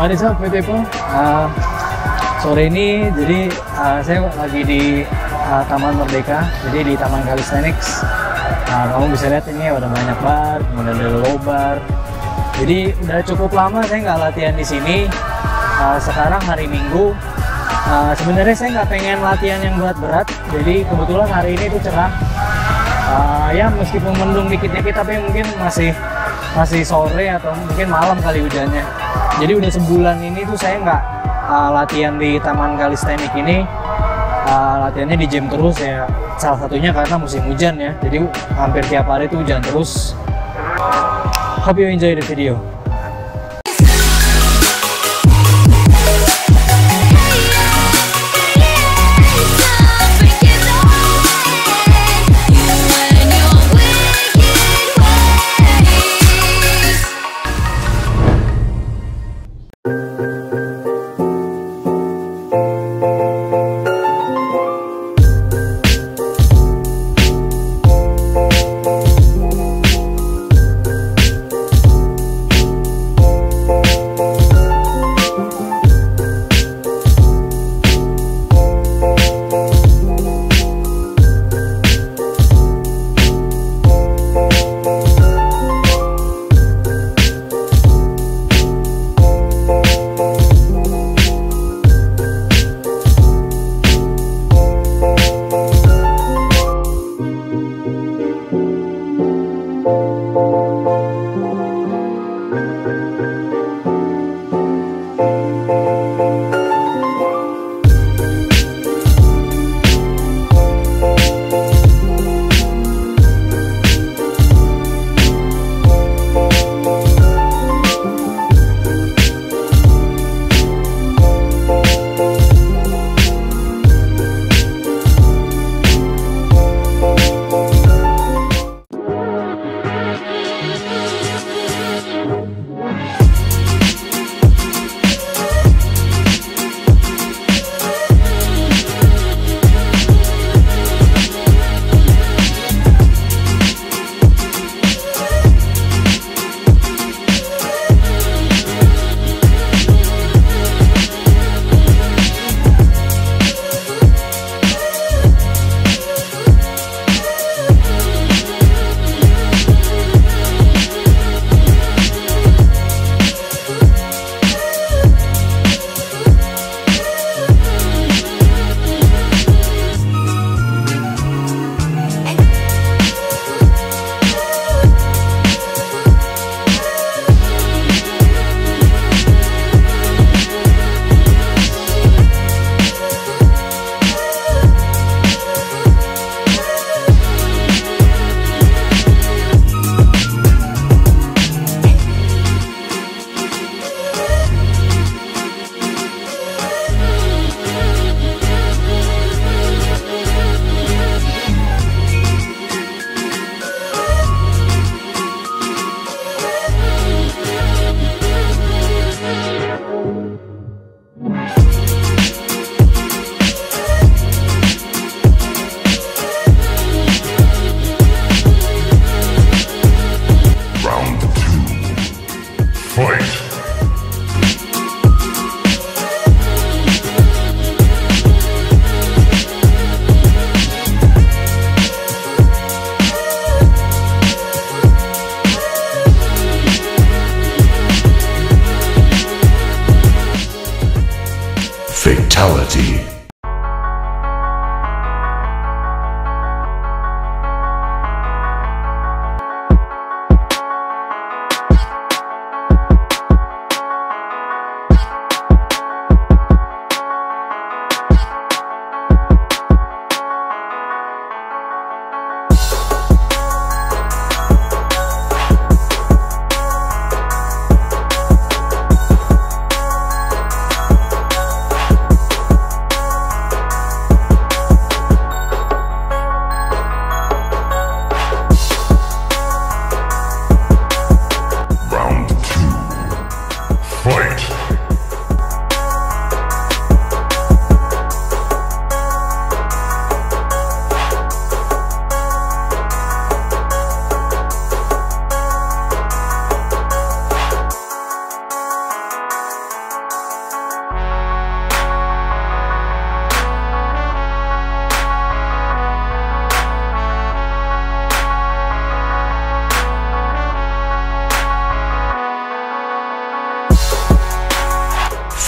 Pak Anissa, PT Po. Sore ini jadi saya lagi di Taman Merdeka, jadi di Taman Calisthenics. Kamu bisa lihat ini ada banyak bar, kemudian ada low bar. Jadi udah cukup lama saya nggak latihan di sini. Sekarang hari Minggu. Sebenarnya saya nggak pengen latihan yang berat-berat. Jadi kebetulan hari ini tuh cerah. Ya meskipun mendung dikit-dikit, tapi mungkin masih sore atau mungkin malam kali hujannya. Jadi udah sebulan ini tuh saya nggak latihan di Taman Calisthenics ini. Latihannya di gym terus ya. Salah satunya karena musim hujan ya. Jadi hampir tiap hari tuh hujan terus. Hope you enjoy the video. Fatality.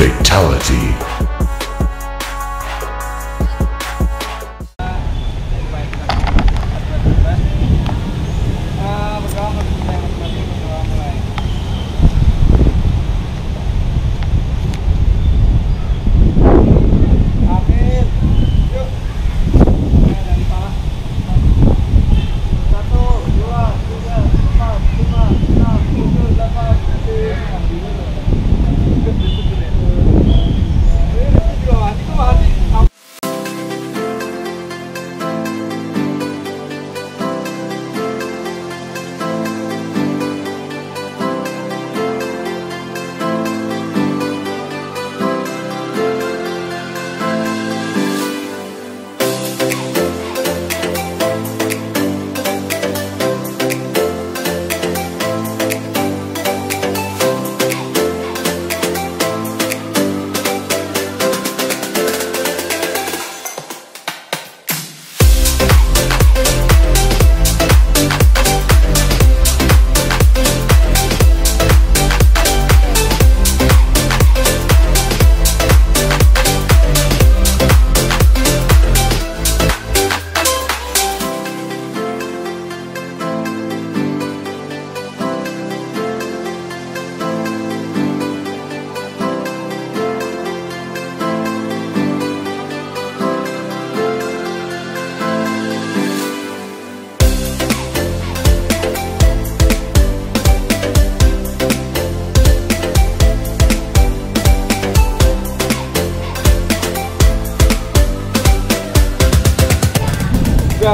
Fatality.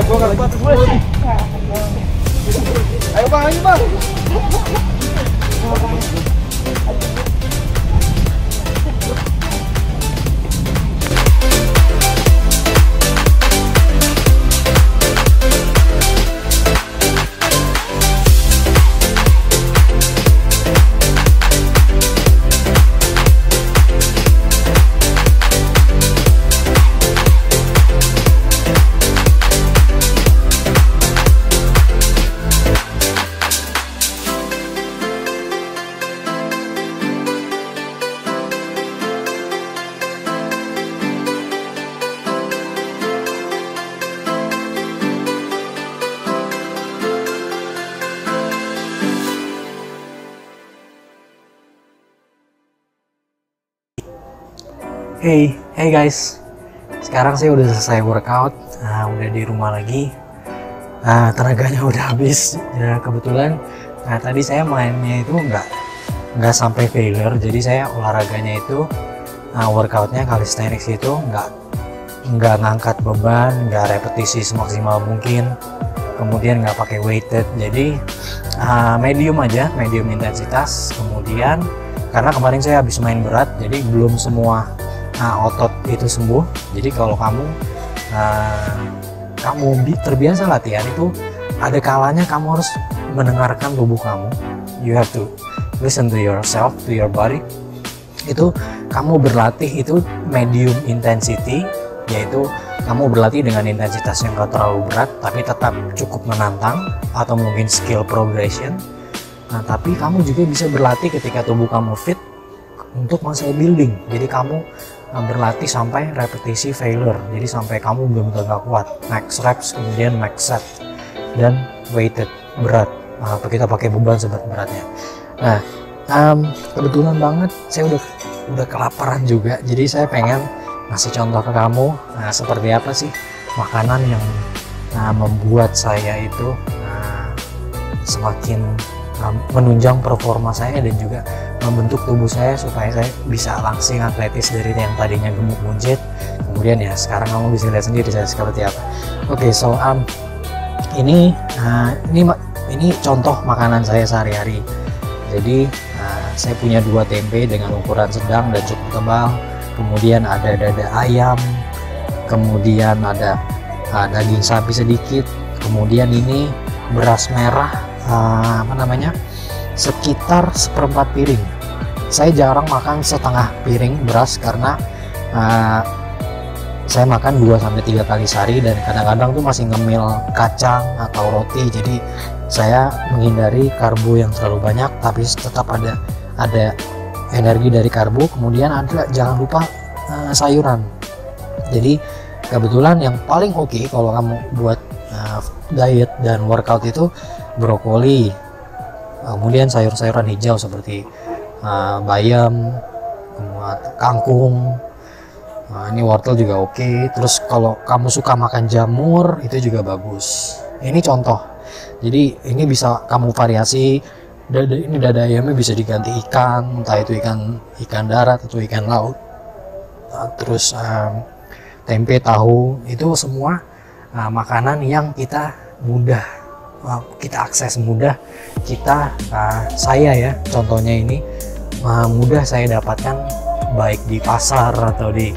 Gua enggak kuat gue. Ayo Bang, ayo Bang. Hey guys, sekarang saya udah selesai workout, udah di rumah lagi, tenaganya udah habis. Ya, kebetulan, tadi saya mainnya itu nggak sampai failure, jadi saya olahraganya itu, workoutnya calisthenics itu nggak ngangkat beban, nggak repetisi semaksimal mungkin, kemudian nggak pakai weighted, jadi medium aja, medium intensitas. Kemudian karena kemarin saya habis main berat, jadi belum semua otot itu sembuh. Jadi kalau kamu terbiasa latihan itu, ada kalanya kamu harus mendengarkan tubuh kamu. You have to listen to yourself, to your body. Itu kamu berlatih itu medium intensity, yaitu kamu berlatih dengan intensitas yang gak terlalu berat tapi tetap cukup menantang, atau mungkin skill progression. Nah, tapi kamu juga bisa berlatih ketika tubuh kamu fit untuk masa building. Jadi kamu berlatih sampai repetisi failure, jadi sampai kamu benar-benar nggak kuat, max reps, kemudian max set dan weighted berat, kita pakai beban seberat beratnya. Nah, kebetulan banget saya udah kelaparan juga, jadi saya pengen ngasih contoh ke kamu seperti apa sih makanan yang membuat saya itu semakin menunjang performa saya dan juga membentuk tubuh saya supaya saya bisa langsing atletis dari yang tadinya gemuk buncit. Kemudian ya sekarang kamu bisa lihat sendiri saya seperti apa. Oke, so ini contoh makanan saya sehari-hari. Jadi saya punya 2 tempe dengan ukuran sedang dan cukup tebal, kemudian ada dada ayam, kemudian ada daging sapi sedikit, kemudian ini beras merah, sekitar 1/4 piring. Saya jarang makan setengah piring beras karena saya makan 2-3 kali sehari, dan kadang-kadang tuh masih ngemil kacang atau roti. Jadi saya menghindari karbo yang terlalu banyak, tapi tetap ada energi dari karbo, kemudian ada jangan lupa sayuran. Jadi kebetulan yang paling oke kalau kamu buat diet dan workout itu brokoli, kemudian sayur-sayuran hijau seperti bayam, kangkung, ini wortel juga oke. Terus kalau kamu suka makan jamur itu juga bagus. Ini contoh, jadi ini bisa kamu variasi. Ini dada ayamnya bisa diganti ikan, entah itu ikan darat atau ikan laut. Terus tempe, tahu, itu semua makanan yang kita mudah kita akses, mudah kita saya ya contohnya ini mudah saya dapatkan baik di pasar atau di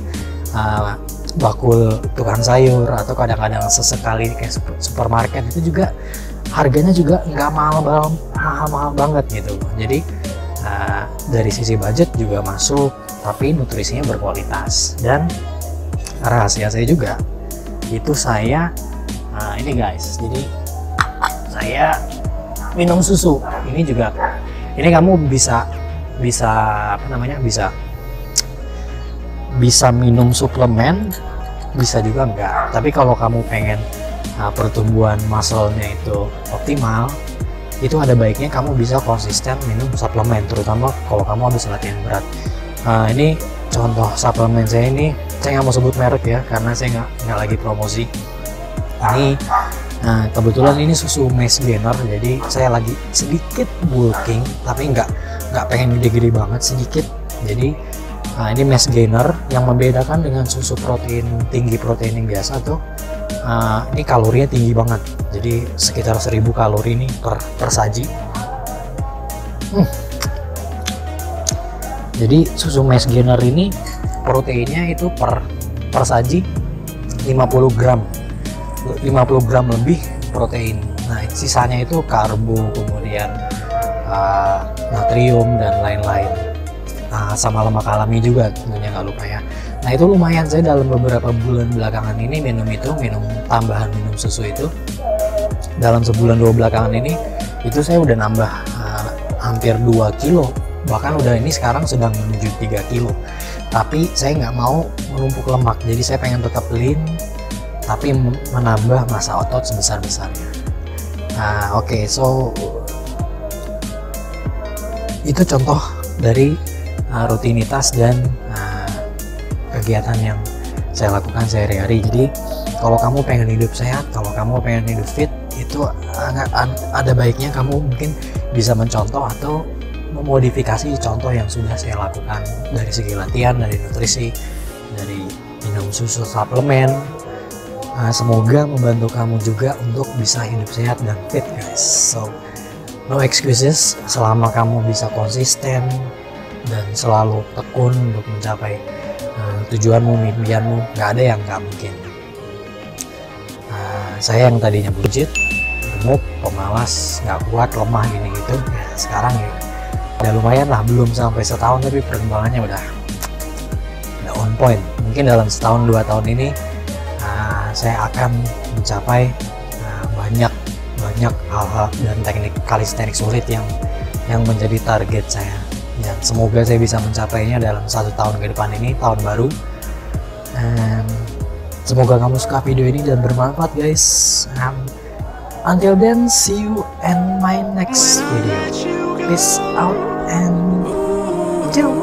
bakul tukang sayur, atau kadang-kadang sesekali kayak supermarket itu juga harganya juga nggak mahal-mahal banget gitu. Jadi dari sisi budget juga masuk, tapi nutrisinya berkualitas. Dan rahasia saya juga itu saya ini guys, jadi saya minum susu. Ini juga, ini kamu bisa apa namanya, bisa minum suplemen, bisa juga enggak. Tapi kalau kamu pengen pertumbuhan muscle-nya itu optimal, itu ada baiknya kamu bisa konsisten minum suplemen, terutama kalau kamu habis latihan berat. Ini contoh suplemen saya ini, saya nggak mau sebut merek ya, karena saya nggak lagi promosi. Ini kebetulan ini susu Mass Gainer, jadi saya lagi sedikit bulking, tapi nggak pengen gede-gede banget, sedikit. Jadi ini Mass Gainer, yang membedakan dengan susu protein tinggi, protein yang biasa tuh, ini kalorinya tinggi banget, jadi sekitar 1000 kalori nih per saji. Jadi susu Mass Gainer ini proteinnya itu per saji 50 gram lebih protein. Nah sisanya itu karbo, kemudian natrium dan lain-lain, sama lemak alami juga tentunya, nggak lupa ya. Nah itu lumayan, saya dalam beberapa bulan belakangan ini minum tambahan minum susu itu, dalam sebulan dua belakangan ini itu saya udah nambah hampir 2 kilo, bahkan udah ini sekarang sedang menuju 3 kilo. Tapi saya nggak mau menumpuk lemak, jadi saya pengen tetap lean tapi menambah massa otot sebesar-besarnya. Nah oke, so itu contoh dari rutinitas dan kegiatan yang saya lakukan sehari-hari. Jadi kalau kamu pengen hidup sehat, kalau kamu pengen hidup fit, itu ada baiknya kamu mungkin bisa mencontoh atau memodifikasi contoh yang sudah saya lakukan dari segi latihan, dari nutrisi, dari minum susu suplemen. Semoga membantu kamu juga untuk bisa hidup sehat dan fit guys. So no excuses, selama kamu bisa konsisten dan selalu tekun untuk mencapai tujuanmu, mimpianmu, nggak ada yang nggak mungkin. Saya yang tadinya buncit, gemuk, pemalas, nggak kuat, lemah gini gitu, ya sekarang ya udah lumayan lah. Belum sampai setahun tapi perkembangannya udah on point. Mungkin dalam setahun 2 tahun ini saya akan mencapai banyak hal-hal dan teknik kalistenik sulit yang menjadi target saya. Dan semoga saya bisa mencapainya dalam 1 tahun ke depan ini, tahun baru. Semoga kamu suka video ini dan bermanfaat guys. Until then, see you in my next video. Peace out and ciao.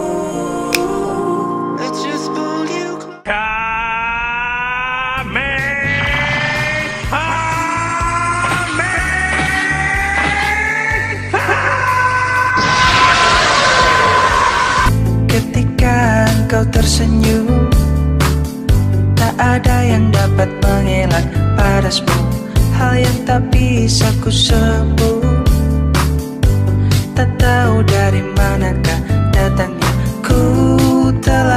Kau tersenyum, tak ada yang dapat mengelak parasmu, hal yang tak bisa ku sembuh. Tak tahu dari manakah datangnya, ku telah